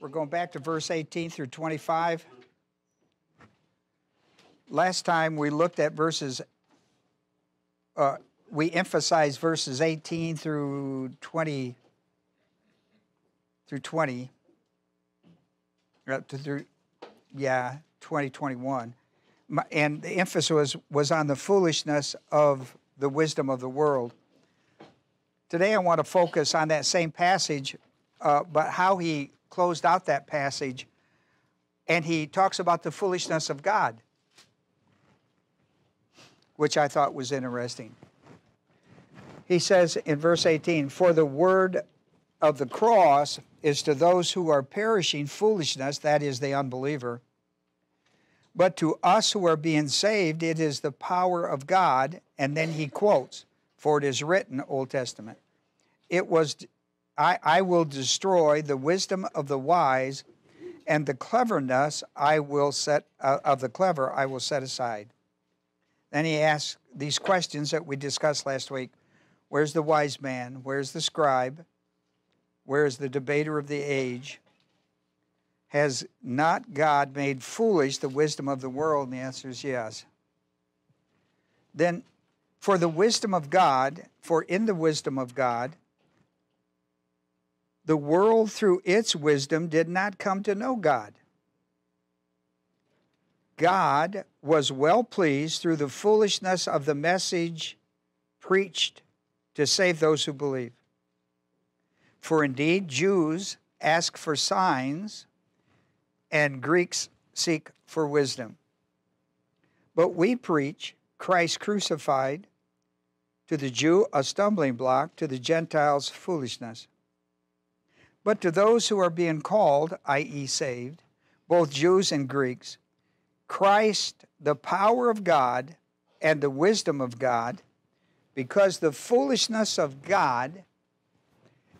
We're going back to verse 18 through 25. Last time we looked at verses, we emphasized verses 18 through 20, yeah, 20, 21. And the emphasis was on the foolishness of the wisdom of the world. Today I want to focus on that same passage, but how he closed out that passage, and he talks about the foolishness of God, which I thought was interesting. He says in verse 18, "For the word of the cross is to those who are perishing foolishness," that is the unbeliever, "but to us who are being saved, it is the power of God." And then he quotes, "For it is written," Old Testament, I will destroy the wisdom of the wise, and the cleverness of the clever I will set aside." Then he asks these questions that we discussed last week. Where's the wise man? Where's the scribe? Where's the debater of the age? Has not God made foolish the wisdom of the world? And the answer is yes. Then, for the wisdom of God, for in the wisdom of God, the world through its wisdom did not come to know God. God was well pleased through the foolishness of the message preached to save those who believe. For indeed, Jews ask for signs, and Greeks seek for wisdom. But we preach Christ crucified, to the Jew a stumbling block, to the Gentiles foolishness. But to those who are being called, i.e. saved, both Jews and Greeks, Christ, the power of God and the wisdom of God, because the foolishness of God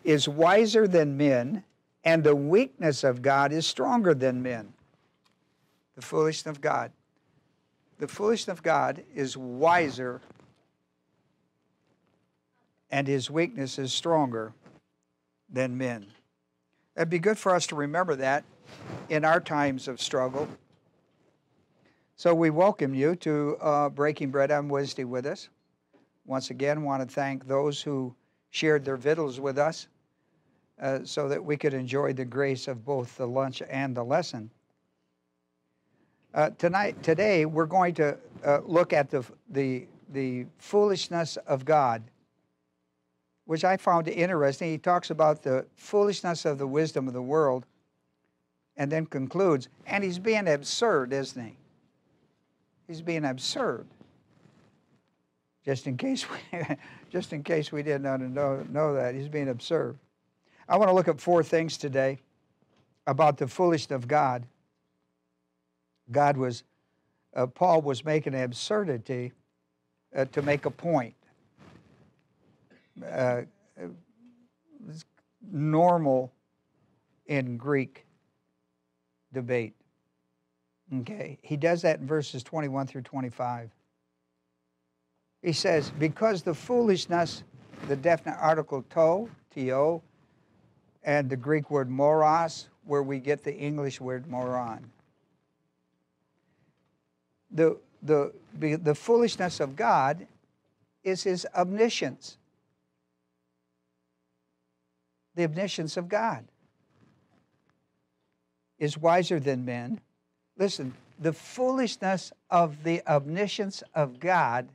is wiser than men, and the weakness of God is stronger than men. The foolishness of God. The foolishness of God is wiser, and his weakness is stronger than men. It'd be good for us to remember that in our times of struggle. So we welcome you to Breaking Bread on Wednesday with us. Once again, want to thank those who shared their victuals with us so that we could enjoy the grace of both the lunch and the lesson. Today, we're going to look at the foolishness of God, which I found interesting. He talks about the foolishness of the wisdom of the world, and then concludes, and he's being absurd, isn't he? He's being absurd. Just in case we, just in case we did not know that, he's being absurd. I want to look at four things today about the foolishness of God. God was, Paul was making an absurdity to make a point. It's normal in Greek debate. Okay, he does that in verses 21 through 25. He says, because the foolishness, the definite article to, and the Greek word moros, where we get the English word moron. The foolishness of God is his omniscience. The omniscience of God is wiser than men. Listen, the foolishness of the omniscience of God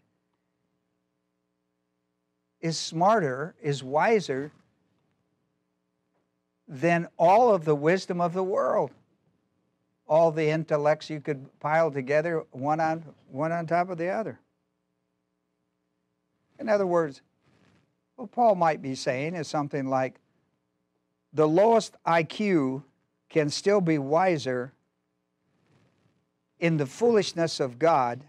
is smarter, is wiser than all of the wisdom of the world. All the intellects you could pile together, one on top of the other. In other words, what Paul might be saying is something like, the lowest IQ can still be wiser in the foolishness of God,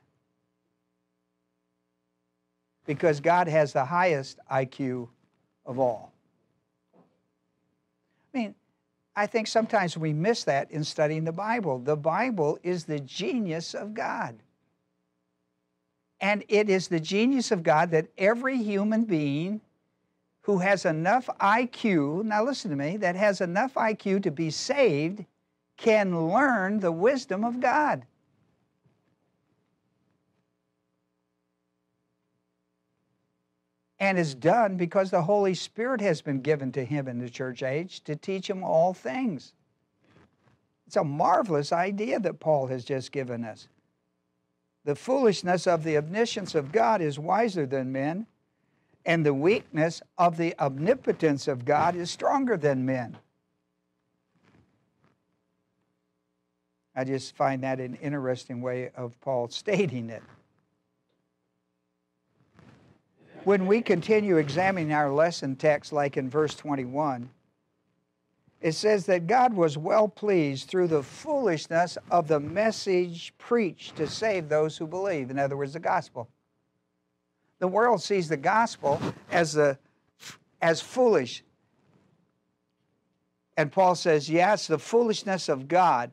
because God has the highest IQ of all. I mean, I think sometimes we miss that in studying the Bible. The Bible is the genius of God. And it is the genius of God that every human being who has enough IQ, now listen to me, that has enough IQ to be saved can learn the wisdom of God. And is done because the Holy Spirit has been given to him in the church age to teach him all things. It's a marvelous idea that Paul has just given us. The foolishness of the omniscience of God is wiser than men, and the weakness of the omnipotence of God is stronger than men. I just find that an interesting way of Paul stating it. When we continue examining our lesson text, like in verse 21, it says that God was well pleased through the foolishness of the message preached to save those who believe. In other words, the gospel. The world sees the gospel as foolish. And Paul says, yes, the foolishness of God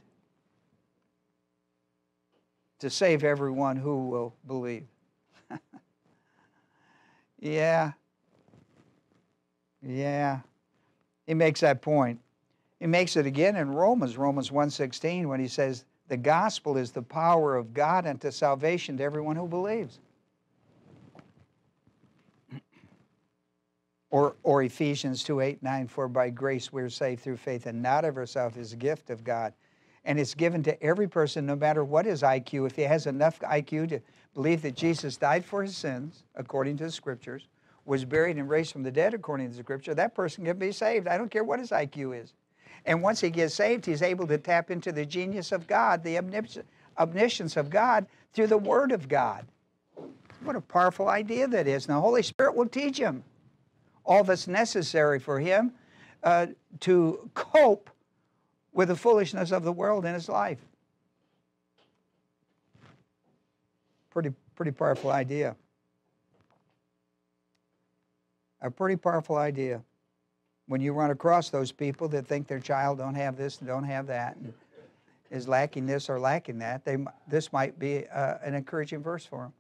to save everyone who will believe. Yeah. He makes that point. He makes it again in Romans, Romans 1:16, when he says, the gospel is the power of God unto salvation to everyone who believes. Or Ephesians 2:8-9, for by grace we're saved through faith, and not of ourselves, is a gift of God. And it's given to every person, no matter what his IQ, if he has enough IQ to believe that Jesus died for his sins, according to the Scriptures, was buried and raised from the dead, according to the Scripture, that person can be saved. I don't care what his IQ is. And once he gets saved, he's able to tap into the genius of God, the omniscience of God, through the Word of God. What a powerful idea that is. And the Holy Spirit will teach him all that's necessary for him to cope with the foolishness of the world in his life. Pretty powerful idea. A pretty powerful idea. When you run across those people that think their child don't have this and don't have that, and is lacking this or lacking that, this might be an encouraging verse for them.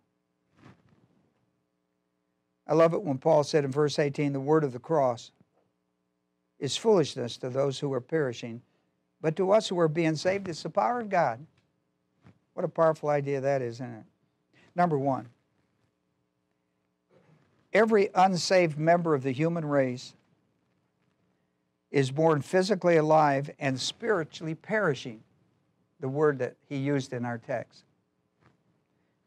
I love it when Paul said in verse 18, the word of the cross is foolishness to those who are perishing, but to us who are being saved, it's the power of God. What a powerful idea that is, isn't it? Number one, every unsaved member of the human race is born physically alive and spiritually perishing, the word that he used in our text.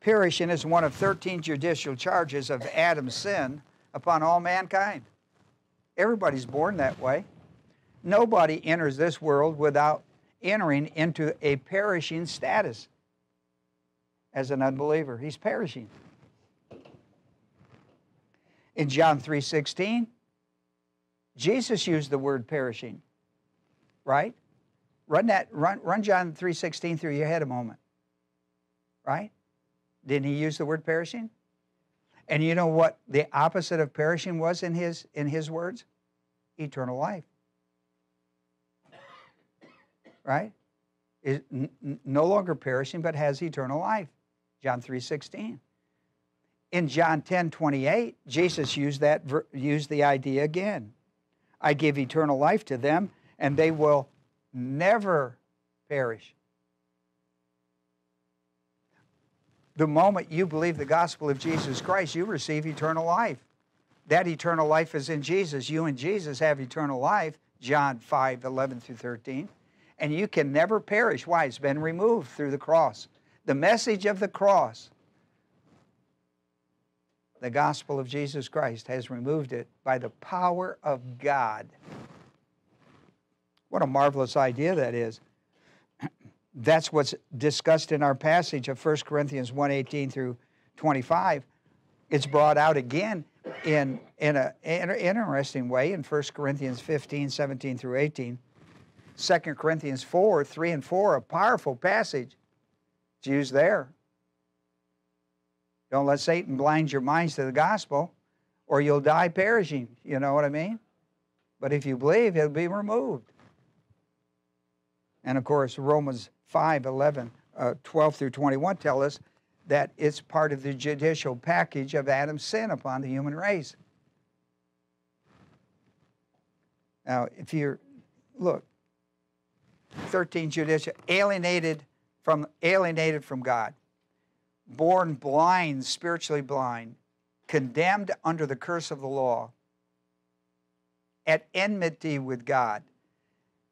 Perishing is one of 13 judicial charges of Adam's sin upon all mankind. Everybody's born that way. Nobody enters this world without entering into a perishing status as an unbeliever. He's perishing. In John 3:16, Jesus used the word perishing, right? Run John 3:16 through your head a moment, right? Didn't he use the word perishing? And you know what the opposite of perishing was in his words? Eternal life. Right? Is no longer perishing, but has eternal life. John 3:16. In John 10:28, Jesus used the idea again. I give eternal life to them, and they will never perish. The moment you believe the gospel of Jesus Christ, you receive eternal life. That eternal life is in Jesus. You and Jesus have eternal life, John 5:11-13. And you can never perish. Why? It's been removed through the cross. The message of the cross, the gospel of Jesus Christ, has removed it by the power of God. What a marvelous idea that is. That's what's discussed in our passage of 1 Corinthians 1:18-25. It's brought out again in an interesting way in 1 Corinthians 15:17-18. 2 Corinthians 4:3-4, a powerful passage. It's used there. Don't let Satan blind your minds to the gospel, or you'll die perishing. You know what I mean? But if you believe, it'll be removed. And of course, Romans 5:11-12-21 tell us that it's part of the judicial package of Adam's sin upon the human race. Now, if you're, look, 13 judicial, alienated from God, born blind, spiritually blind, condemned under the curse of the law, at enmity with God,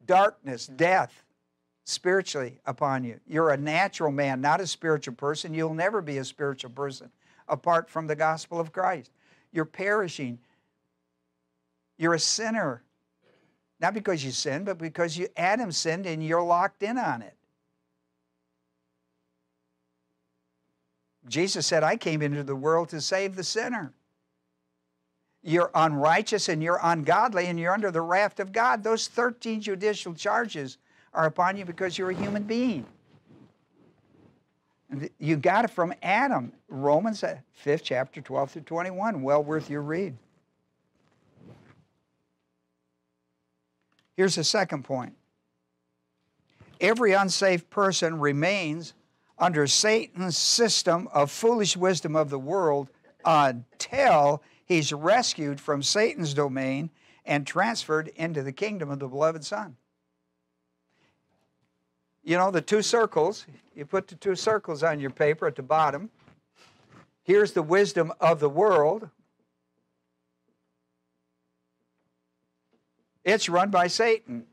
darkness, death, spiritually upon you. You're a natural man, not a spiritual person. You'll never be a spiritual person apart from the gospel of Christ. You're perishing. You're a sinner, not because you sinned, but because you Adam sinned and you're locked in on it. Jesus said, I came into the world to save the sinner. You're unrighteous and you're ungodly and you're under the wrath of God. Those 13 judicial charges are upon you because you're a human being. And you got it from Adam. Romans 5th chapter 12 through 21, well worth your read. Here's the second point. Every unsafe person remains under Satan's system of foolish wisdom of the world until he's rescued from Satan's domain and transferred into the kingdom of the beloved Son. You know, the two circles, you put the two circles on your paper at the bottom. Here's the wisdom of the world. It's run by Satan.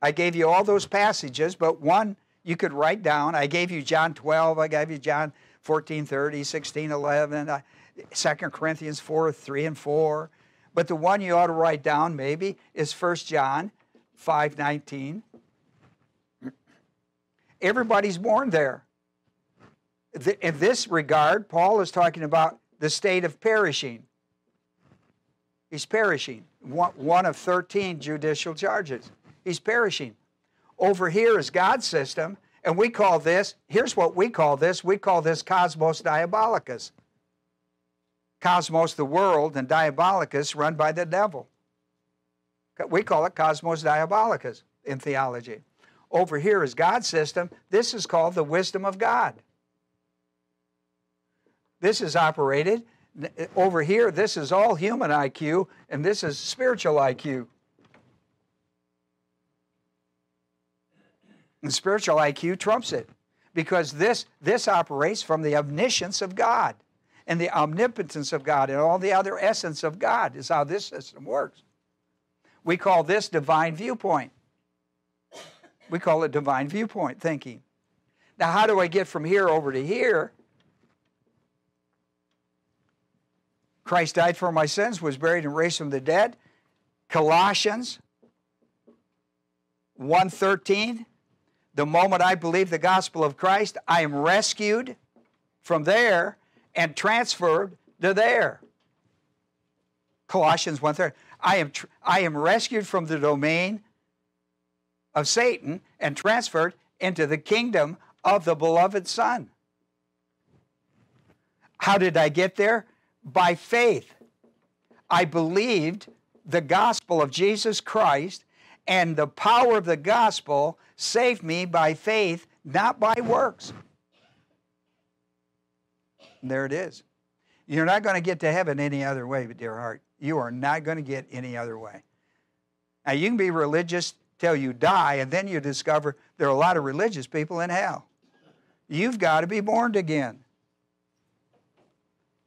I gave you all those passages, but one you could write down. I gave you John 12. I gave you John 14:30, 16:11, 2 Corinthians 4, 3 and 4. But the one you ought to write down maybe is 1 John 5:19. Everybody's born there. In this regard, Paul is talking about the state of perishing. He's perishing. One of 13 judicial charges. He's perishing. Over here is God's system, and we call this, here's what we call this. We call this cosmos diabolicus. Cosmos, the world, and diabolicus, run by the devil. We call it cosmos diabolicus in theology. Over here is God's system. This is called the wisdom of God. This is operated. Over here, this is all human IQ, and this is spiritual IQ. And spiritual IQ trumps it because this operates from the omniscience of God and the omnipotence of God and all the other essence of God is how this system works. We call this divine viewpoint. We call it divine viewpoint thinking. Now, how do I get from here over to here? Christ died for my sins, was buried and raised from the dead. Colossians 1:13. The moment I believe the gospel of Christ, I am rescued from there and transferred to there. Colossians 1:13. I am rescued from the domain of Satan and transferred into the kingdom of the beloved Son. How did I get there? By faith. I believed the gospel of Jesus Christ, and the power of the gospel saved me by faith, not by works. And there it is. You're not going to get to heaven any other way, dear heart. You are not going to get any other way. Now, you can be religious till you die, and then you discover there are a lot of religious people in hell. You've got to be born again.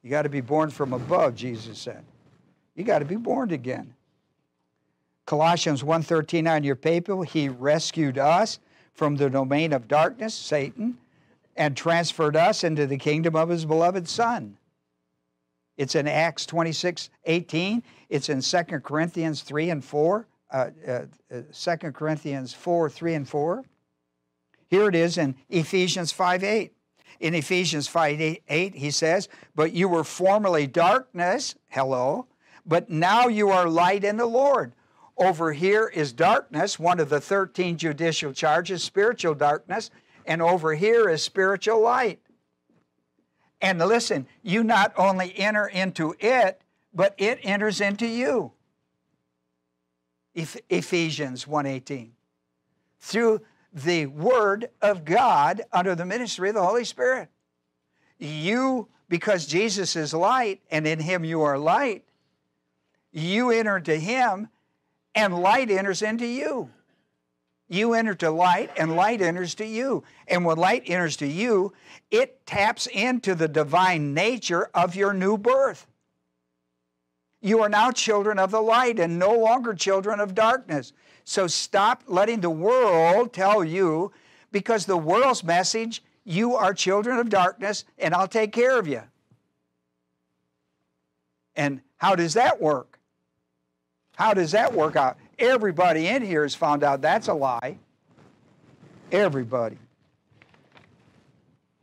You got to be born from above, Jesus said. You got to be born again. Colossians 1:13 on your paper, he rescued us from the domain of darkness, Satan, and transferred us into the kingdom of his beloved Son. It's in Acts 26:18. It's in 2 Corinthians 3 and 4. 2 Corinthians 4, 3 and 4. Here it is in Ephesians 5:8. In Ephesians 5:8, he says, but you were formerly darkness, hello, but now you are light in the Lord. Over here is darkness, one of the 13 judicial charges, spiritual darkness, and over here is spiritual light. And listen, you not only enter into it, but it enters into you. Ephesians 1:18. Through the Word of God under the ministry of the Holy Spirit. You, because Jesus is light, and in Him you are light, you enter into Him, and light enters into you. You enter to light, and light enters to you. And when light enters to you, it taps into the divine nature of your new birth. You are now children of the light and no longer children of darkness. So stop letting the world tell you, because the world's message, you are children of darkness, and I'll take care of you. And how does that work? How does that work out? Everybody in here has found out that's a lie. Everybody.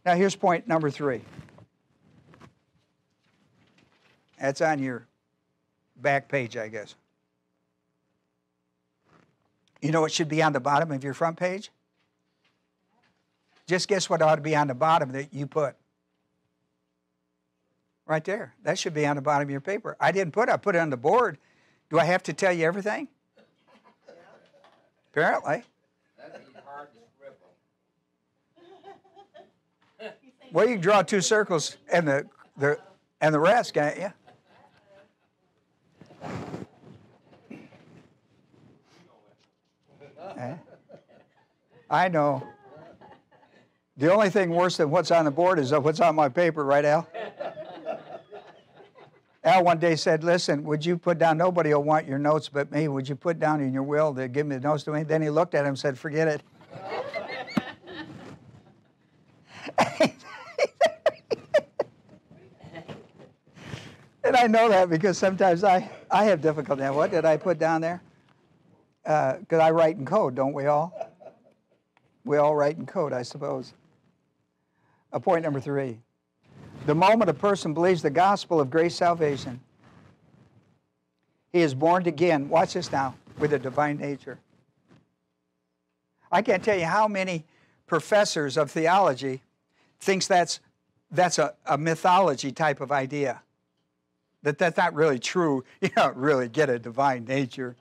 Now here's point number 3. That's on your back page, I guess. You know what should be on the bottom of your front page? Just guess what ought to be on the bottom that you put. Right there. That should be on the bottom of your paper. I didn't put it. I put it on the board. Do I have to tell you everything? Yeah. Apparently. That'd be hard to scribble. Well, you can draw 2 circles and the rest, can't you? I know. The only thing worse than what's on the board is what's on my paper, right, Al? Al one day said, listen, would you put down, nobody will want your notes but me, would you put down in your will to give me the notes to me? Then he looked at him and said, forget it. And I know that because sometimes I have difficulty. What did I put down there? Because I write in code, don't we all? We all write in code, I suppose. Point number 3. The moment a person believes the gospel of grace salvation, he is born again, watch this now, with a divine nature. I can't tell you how many professors of theology thinks that's a mythology type of idea, that's not really true. You don't really get a divine nature.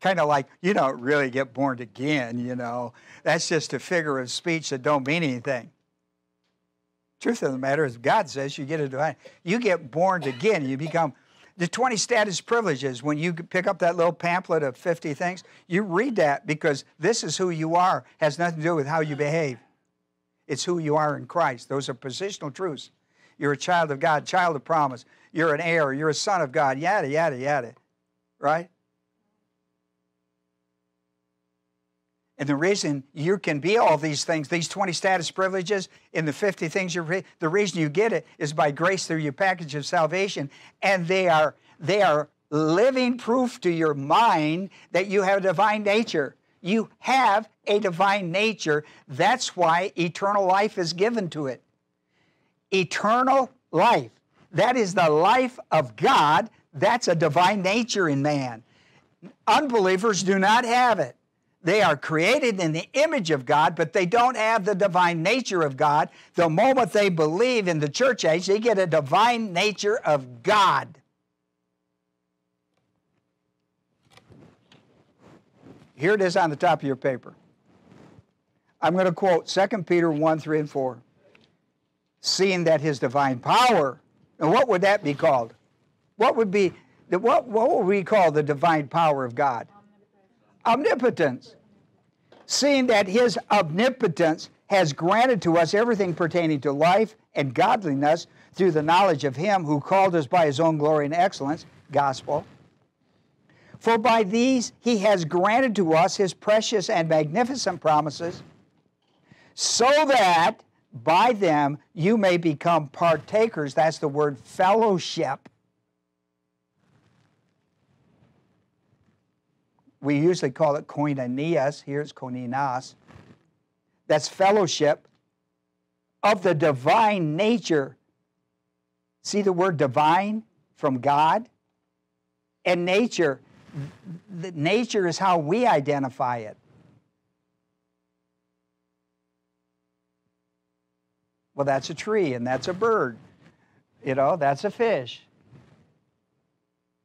Kind of like, you don't really get born again, you know. That's just a figure of speech that don't mean anything. Truth of the matter is, God says you get a divine. You get born again. You become the 20 status privileges. When you pick up that little pamphlet of 50 things, you read that because this is who you are. It has nothing to do with how you behave. It's who you are in Christ. Those are positional truths. You're a child of God, child of promise. You're an heir. You're a son of God, yada, yada, yada, right? And the reason you can be all these things, these 20 status privileges and the 50 things you're, the reason you get it is by grace through your package of salvation. And they are living proof to your mind that you have a divine nature. You have a divine nature. That's why eternal life is given to it. Eternal life. That is the life of God. That's a divine nature in man. Unbelievers do not have it. They are created in the image of God, but they don't have the divine nature of God. The moment they believe in the church age, they get a divine nature of God. Here it is on the top of your paper. I'm going to quote 2 Peter 1, 3, and 4. Seeing that his divine power, and what would that be called? What would we call the divine power of God? Omnipotence. Seeing that his omnipotence has granted to us everything pertaining to life and godliness through the knowledge of him who called us by his own glory and excellence, gospel. For by these he has granted to us his precious and magnificent promises, so that by them you may become partakers. That's the word fellowship. We usually call it koinonias. Here's koinenos. That's fellowship of the divine nature. See the word divine from God? And nature. Nature is how we identify it. Well, that's a tree, and that's a bird. You know, that's a fish.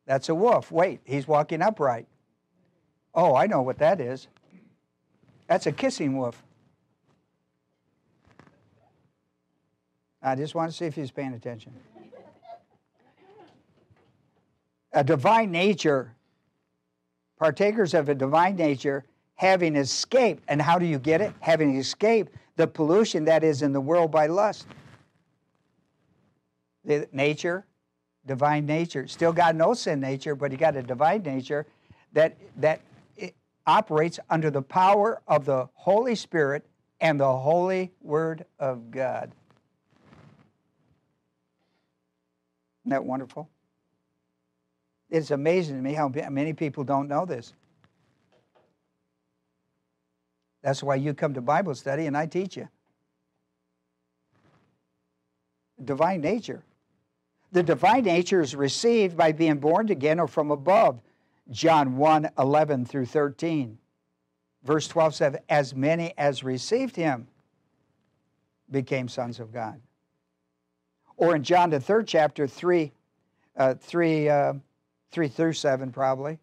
That's a wolf. Wait, he's walking upright. Oh, I know what that is. That's a kissing wolf. I just want to see if he's paying attention. A divine nature partakers of a divine nature, having escaped. And how do you get it? Having escaped the pollution that is in the world by lust. The nature, divine nature. Still got no sin nature, but you got a divine nature that it operates under the power of the Holy Spirit and the Holy Word of God. Isn't that wonderful? It's amazing to me how many people don't know this. That's why you come to Bible study and I teach you. Divine nature. The divine nature is received by being born again or from above. John 1:11 through 13. Verse 12 says, as many as received him became sons of God. Or in John the 3rd chapter, 3 through 7 probably,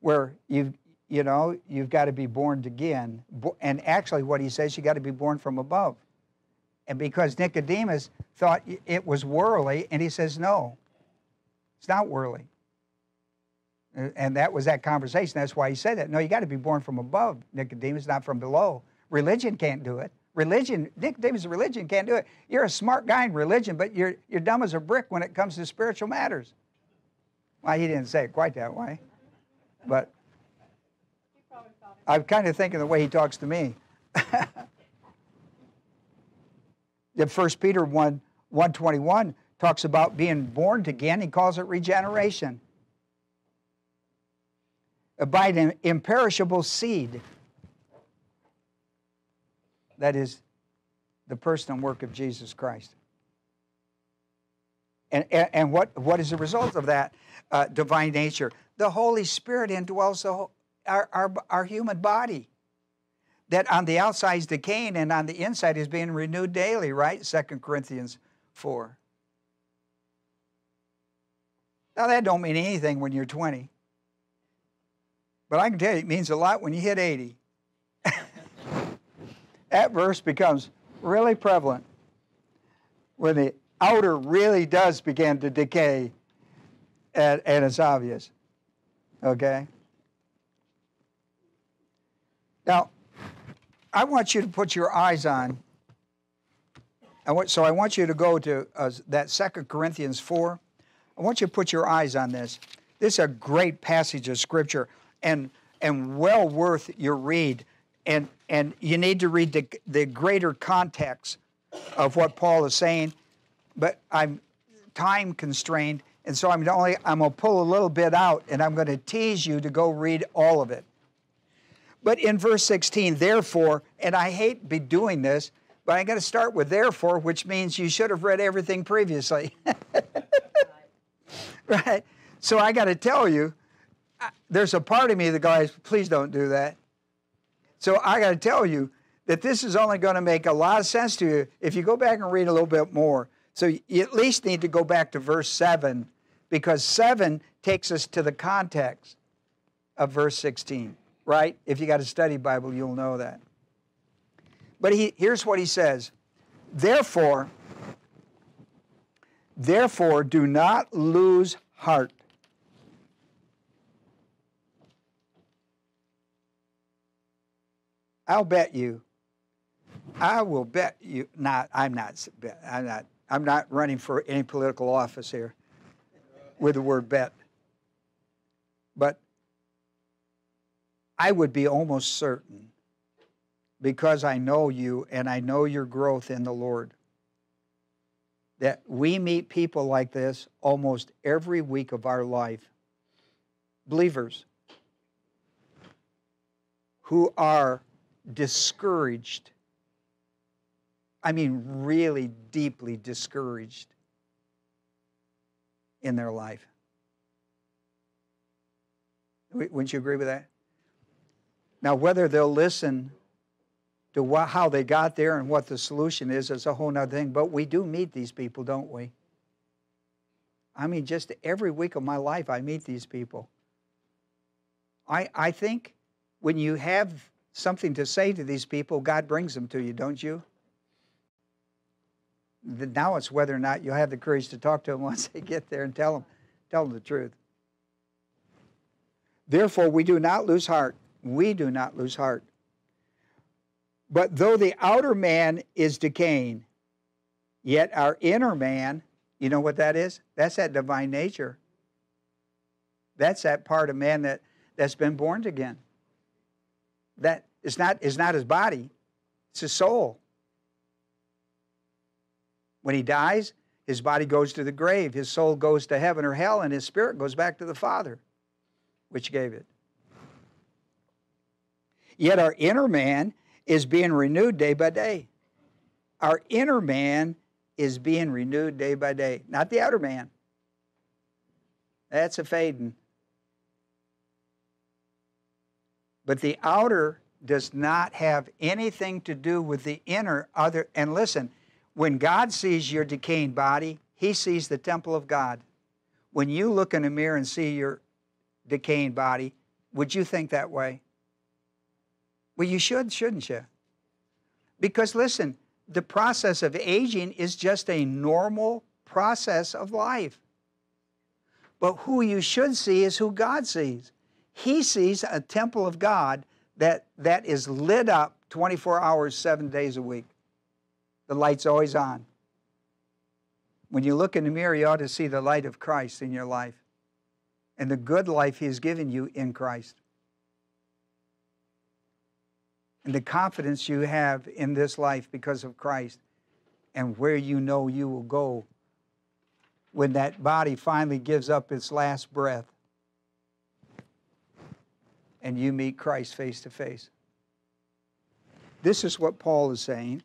where you've got to be born again. And actually what he says, you got to be born from above. And because Nicodemus thought it was worldly, and he says, no, it's not worldly. And that was that conversation. That's why he said that. No, you got to be born from above, Nicodemus, not from below. Religion can't do it. Religion, Nicodemus, religion can't do it. You're a smart guy in religion, but you're dumb as a brick when it comes to spiritual matters. Well, he didn't say it quite that way, but I'm kind of thinking the way he talks to me. The 1 Peter 1:21 talks about being born again. He calls it regeneration. By an imperishable seed. That is the personal work of Jesus Christ. And what is the result of that divine nature? The Holy Spirit indwells our human body. That on the outside is decaying and on the inside is being renewed daily, right? 2 Corinthians 4. Now that don't mean anything when you're 20. But I can tell you it means a lot when you hit 80. That verse becomes really prevalent when the outer really does begin to decay and it's obvious, okay? Now, I want you to put your eyes on, so I want you to go to that 2 Corinthians 4. I want you to put your eyes on this. This is a great passage of Scripture. And well worth your read. And you need to read the greater context of what Paul is saying. But I'm time constrained, and so I'm going to pull a little bit out, and I'm going to tease you to go read all of it. But in verse 16, therefore, and I hate to be doing this, but I got to start with therefore, which means you should have read everything previously. Right? So I got to tell you, there's a part of me that goes, please don't do that. So I got to tell you that this is only going to make a lot of sense to you if you go back and read a little bit more. So you at least need to go back to verse 7, because 7 takes us to the context of verse 16, right? If you got to study Bible, you'll know that. But here's what he says. Therefore, do not lose heart. I'm not running for any political office here with the word bet. But I would be almost certain, because I know you and I know your growth in the Lord, that we meet people like this almost every week of our life. Believers who are discouraged. I mean, really deeply discouraged in their life. Wouldn't you agree with that? Now, whether they'll listen to how they got there and what the solution is a whole nother thing, but we do meet these people, don't we? I mean, just every week of my life, I meet these people. I think when you have something to say to these people, God brings them to you, don't you? Now it's whether or not you'll have the courage to talk to them once they get there and tell them the truth. Therefore, we do not lose heart. We do not lose heart. But though the outer man is decaying, yet our inner man, you know what that is? That's that divine nature. That's that part of man that's been born again. That it's not his body, it's his soul. When he dies, his body goes to the grave, his soul goes to heaven or hell, and his spirit goes back to the Father, which gave it. Yet our inner man is being renewed day by day. Our inner man is being renewed day by day, not the outer man. That's a fading. But the outer does not have anything to do with the inner other. And listen, when God sees your decaying body, he sees the temple of God. When you look in a mirror and see your decaying body, would you think that way? Well, you should, shouldn't you? Because listen, the process of aging is just a normal process of life. But who you should see is who God sees. He sees a temple of God that is lit up 24 hours, 7 days a week. The light's always on. When you look in the mirror, you ought to see the light of Christ in your life and the good life he has given you in Christ. And the confidence you have in this life because of Christ and where you know you will go when that body finally gives up its last breath and you meet Christ face to face. This is what Paul is saying.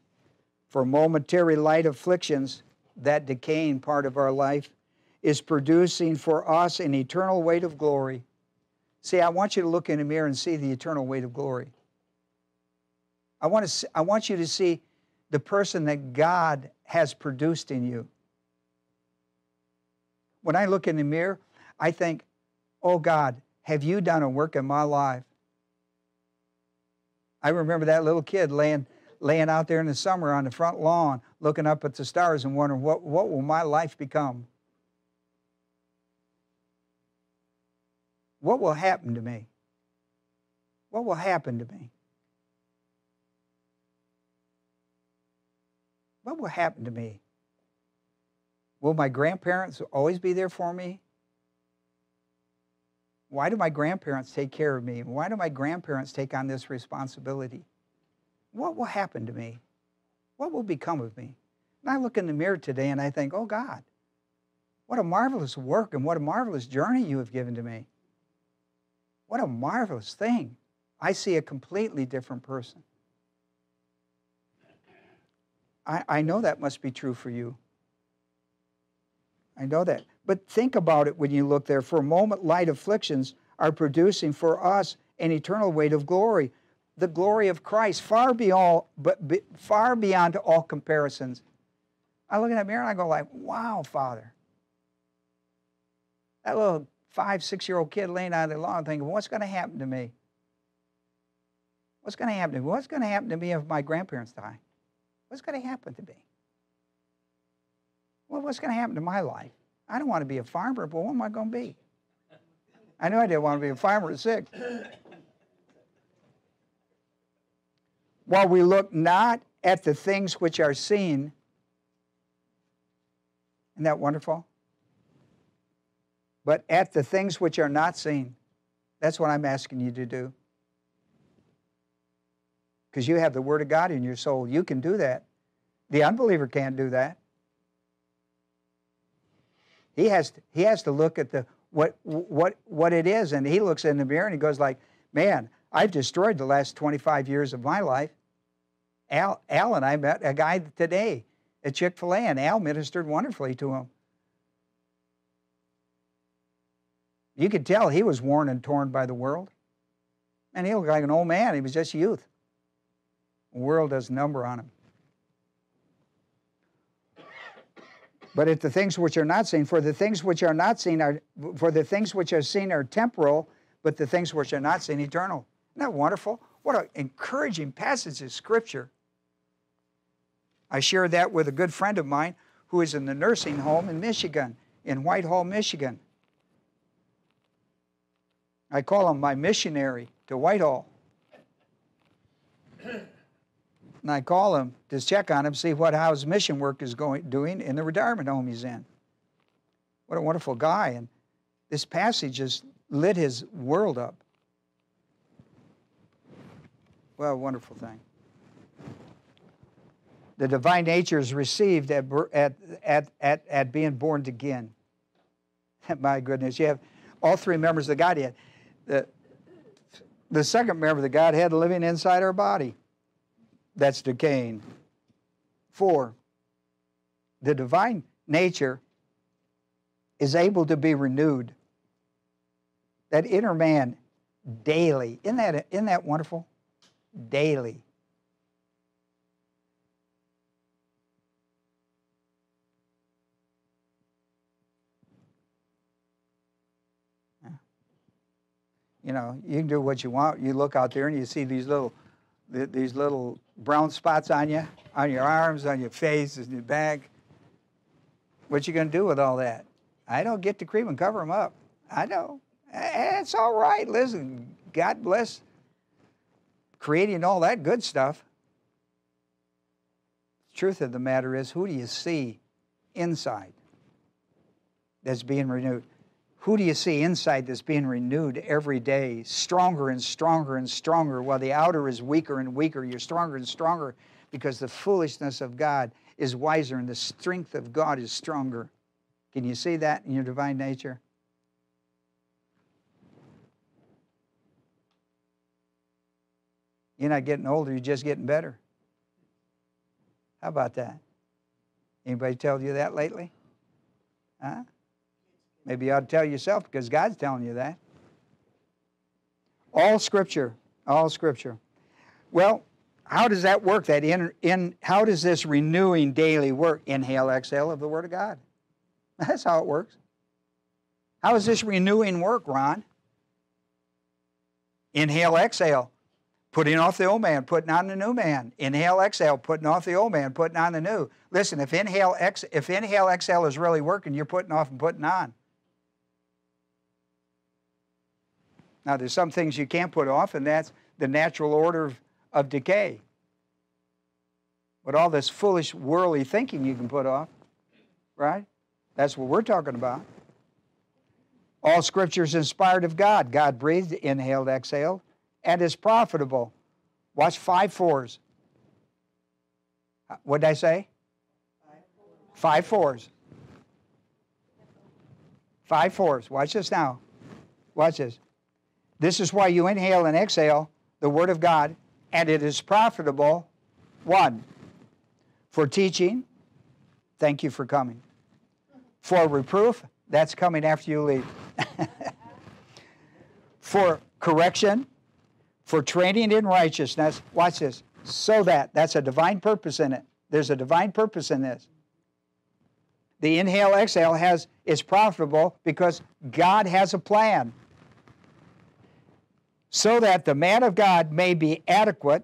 For momentary light afflictions, that decaying part of our life, is producing for us an eternal weight of glory. See, I want you to look in the mirror and see the eternal weight of glory. I want you to see the person that God has produced in you. When I look in the mirror, I think, oh God, have you done a work in my life? I remember that little kid laying out there in the summer on the front lawn, looking up at the stars and wondering, what will my life become? What will happen to me? What will happen to me? What will happen to me? Will my grandparents always be there for me? Why do my grandparents take care of me? Why do my grandparents take on this responsibility? What will happen to me? What will become of me? And I look in the mirror today and I think, oh God, what a marvelous work and what a marvelous journey you have given to me. What a marvelous thing. I see a completely different person. I know that must be true for you. I know that. But think about it when you look there. For a moment, light afflictions are producing for us an eternal weight of glory, the glory of Christ, far beyond all comparisons. I look in that mirror and I go like, wow, Father. That little 5-6-year-old kid laying out there long thinking, what's going to happen to me? What's going to happen to me? What's going to happen to me if my grandparents die? What's going to happen to me? Well, what's going to happen to my life? I don't want to be a farmer, but what am I going to be? I know I didn't want to be a farmer at 6. While we look not at the things which are seen. Isn't that wonderful? But at the things which are not seen. That's what I'm asking you to do. Because you have the Word of God in your soul. You can do that. The unbeliever can't do that. He has to look at the what it is, and he looks in the mirror and he goes like, man, I've destroyed the last 25 years of my life. Al and I met a guy today at Chick-fil-A, and Al ministered wonderfully to him. You could tell he was worn and torn by the world. And he looked like an old man. He was just youth. The world does a number on him. But at the things which are not seen, for the things which are seen are temporal, but the things which are not seen eternal. Isn't that wonderful? What an encouraging passage of Scripture. I shared that with a good friend of mine who is in the nursing home in Michigan, in Whitehall, Michigan. I call him my missionary to Whitehall. And I call him to check on him, see what how his mission work is doing in the retirement home he's in. What a wonderful guy. And this passage has lit his world up. What a wonderful thing. The divine nature is received at being born again. My goodness, you have all three members of the Godhead. The second member of the Godhead living inside our body. That's decaying. 4, the divine nature is able to be renewed. That inner man daily. Isn't that wonderful? Daily. You know, you can do what you want. You look out there and you see these little brown spots on you, on your arms, on your face, on your back. What you going to do with all that? I don't get to cream and cover them up. I know. It's all right. Listen, God bless creating all that good stuff. The truth of the matter is, who do you see inside that's being renewed? Who do you see inside that's being renewed every day, stronger and stronger and stronger, while the outer is weaker and weaker? You're stronger and stronger because the foolishness of God is wiser and the strength of God is stronger. Can you see that in your divine nature? You're not getting older, you're just getting better. How about that? Anybody tell you that lately? Huh? Maybe you ought to tell yourself, because God's telling you that. All Scripture, all Scripture. Well, how does that work? That how does this renewing daily work? Inhale, exhale of the Word of God. That's how it works. How does this renewing work, Ron? Inhale, exhale, putting off the old man, putting on the new man. Inhale, exhale, putting off the old man, putting on the new. Listen, if inhale, exhale is really working, you're putting off and putting on. Now, there's some things you can't put off, and that's the natural order of decay. But all this foolish, worldly thinking you can put off, right? That's what we're talking about. All Scripture is inspired of God. God breathed, inhaled, exhaled, and is profitable. Watch 5/4s. What did I say? 5/4s. 5/4s. Watch this now. Watch this. This is why you inhale and exhale the Word of God, and it is profitable. 1, for teaching, thank you for coming. For reproof, that's coming after you leave. For correction, for training in righteousness, watch this, so that, that's a divine purpose in it. There's a divine purpose in this. The inhale, exhale is profitable because God has a plan. So that the man of God may be adequate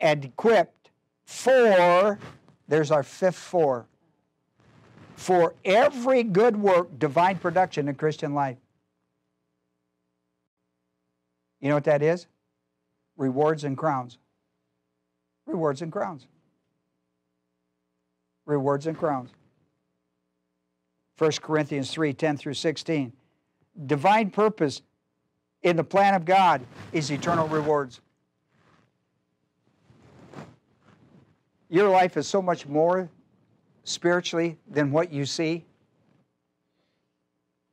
and equipped for, there's our 5th 4, for every good work, divine production in Christian life. You know what that is? Rewards and crowns. Rewards and crowns. Rewards and crowns. 1 Corinthians 3:10 through 16. Divine purpose in the plan of God is eternal rewards. Your life is so much more spiritually than what you see.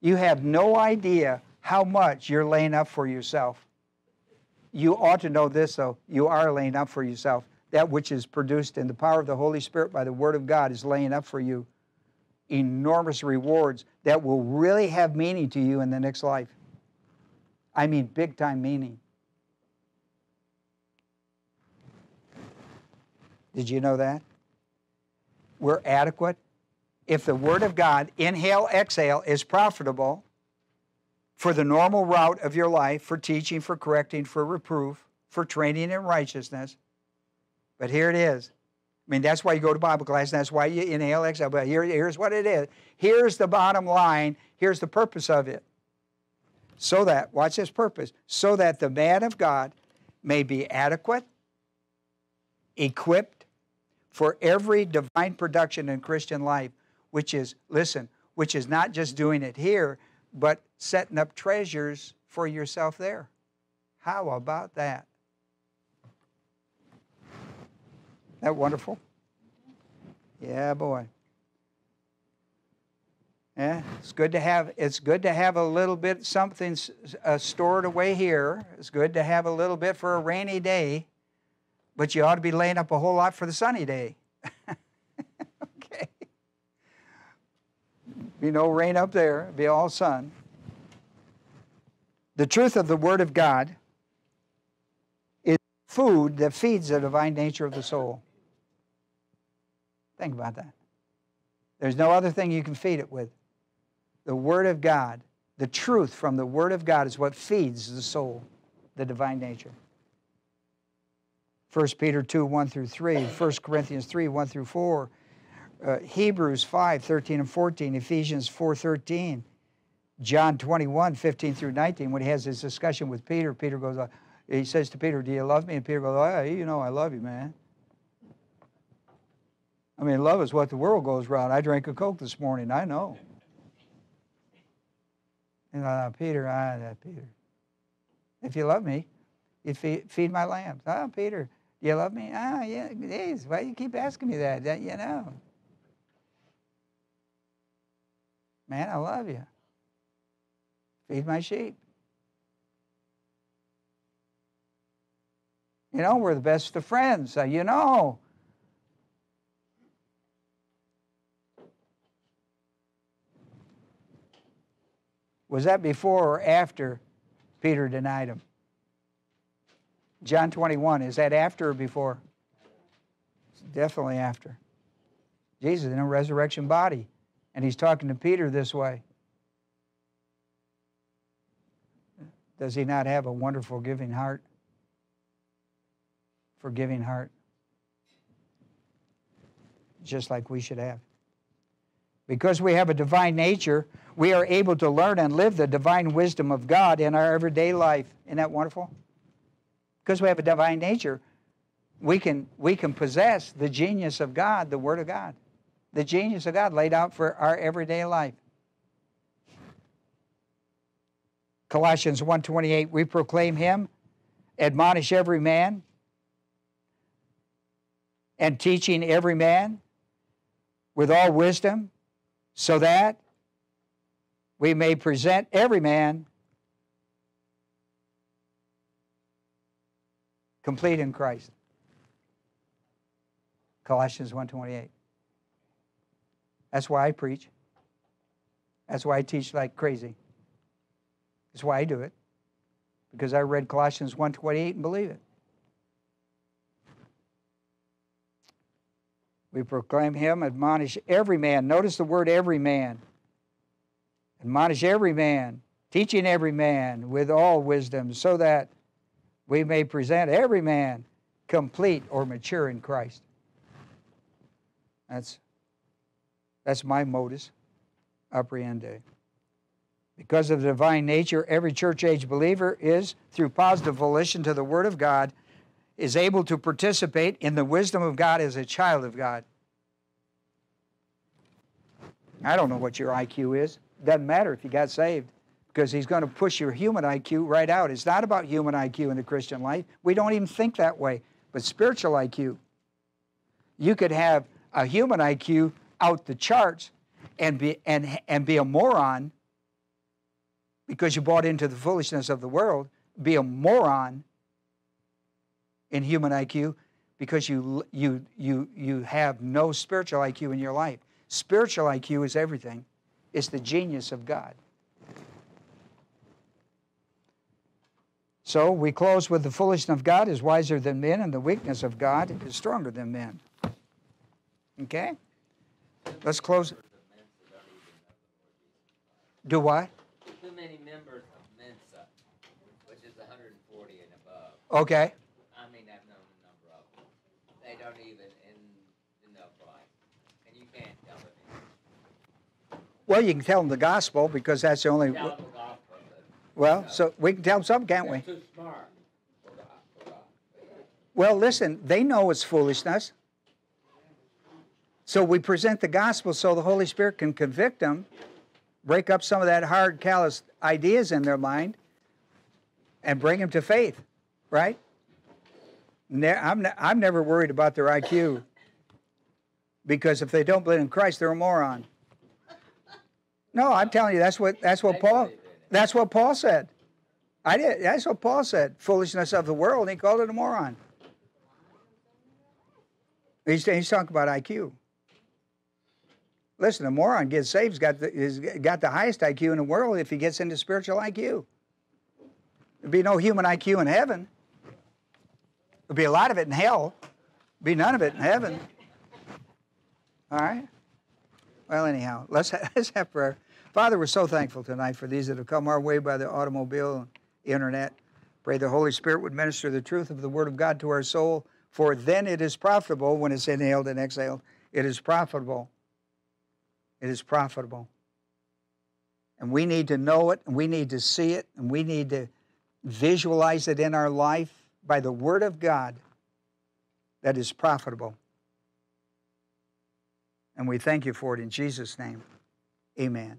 You have no idea how much you're laying up for yourself. You ought to know this, though. You are laying up for yourself. That which is produced in the power of the Holy Spirit by the Word of God is laying up for you enormous rewards that will really have meaning to you in the next life. I mean big-time meaning. Did you know that? We're adequate. If the Word of God, inhale, exhale, is profitable for the normal route of your life, for teaching, for correcting, for reproof, for training in righteousness. But here it is. I mean, that's why you go to Bible class, and that's why you inhale, exhale. But here's what it is. Here's the bottom line. Here's the purpose of it. so that, watch this purpose, so that the man of God may be adequate, equipped for every divine production in Christian life, which is, listen, which is not just doing it here, but setting up treasures for yourself there. How about that? Isn't that wonderful? Yeah, boy. Yeah, it's good to have. It's good to have a little bit something stored away here. It's good to have a little bit for a rainy day, but you ought to be laying up a whole lot for the sunny day. Okay. Be no rain up there. It'll be all sun. The truth of the Word of God is food that feeds the divine nature of the soul. Think about that. There's no other thing you can feed it with. The Word of God, the truth from the Word of God is what feeds the soul, the divine nature. 1 Peter 2, 1 through 3, 1 Corinthians 3, 1 through 4, Hebrews 5, 13 and 14, Ephesians 4, 13, John 21, 15 through 19. When he has his discussion with Peter, Peter goes, he says to Peter, do you love me? And Peter goes, oh, you know I love you, man. I mean, love is what the world goes around. I drank a Coke this morning. I know. And Peter, Peter, if you love me, you feed my lambs. Ah, oh, Peter, do you love me? Ah, yeah, geez, why do you keep asking me that? That, you know. Man, I love you. Feed my sheep. You know, we're the best of friends. So you know. Was that before or after Peter denied him? John 21, is that after or before? It's definitely after. Jesus in a resurrection body, and he's talking to Peter this way. Does he not have a wonderful giving heart? Forgiving heart. Just like we should have. Because we have a divine nature, we are able to learn and live the divine wisdom of God in our everyday life. Isn't that wonderful? Because we have a divine nature, we can possess the genius of God, the Word of God. The genius of God laid out for our everyday life. Colossians 1:28, we proclaim him, admonish every man, and teaching every man with all wisdom, so that we may present every man complete in Christ. Colossians 1:28. That's why I preach. That's why I teach like crazy. That's why I do it. Because I read Colossians 1:28 and believe it. We proclaim him, admonish every man. Notice the word every man. Admonish every man, teaching every man with all wisdom, so that we may present every man complete or mature in Christ. That's my modus operandi. Because of the divine nature, every church-age believer is, through positive volition to the Word of God, is able to participate in the wisdom of God as a child of God. I don't know what your IQ is. Doesn't matter if you got saved, because he's going to push your human IQ right out. It's not about human IQ in the Christian life. We don't even think that way. But spiritual IQ, you could have a human IQ out the charts and be a moron because you bought into the foolishness of the world, be a moron in human IQ, because you have no spiritual IQ in your life. Spiritual IQ is everything. It's the genius of God. So we close with the foolishness of God is wiser than men, and the weakness of God is stronger than men. Okay? Let's close. Do what? Too many members of Mensa, which is 140 and above. Okay. Well, you can tell them the gospel, because that's the only... Well, so we can tell them something, can't we? They're too smart. Well, listen, they know it's foolishness. So we present the gospel so the Holy Spirit can convict them, break up some of that hard, callous ideas in their mind, and bring them to faith, right? I'm never worried about their IQ, because if they don't believe in Christ, they're a moron. No, I'm telling you, that's what Paul said. That's what Paul said. Foolishness of the world, and he called it a moron. He's talking about IQ. Listen, a moron gets saved, he's got the highest IQ in the world if he gets into spiritual IQ. There'd be no human IQ in heaven. There'd be a lot of it in hell. There'd be none of it in heaven. All right? Well, anyhow, let's have prayer. Father, we're so thankful tonight for these that have come our way by the automobile and internet. Pray the Holy Spirit would minister the truth of the Word of God to our soul, for then it is profitable when it's inhaled and exhaled. It is profitable. It is profitable. And we need to know it, and we need to see it, and we need to visualize it in our life by the Word of God that is profitable. And we thank you for it in Jesus' name. Amen.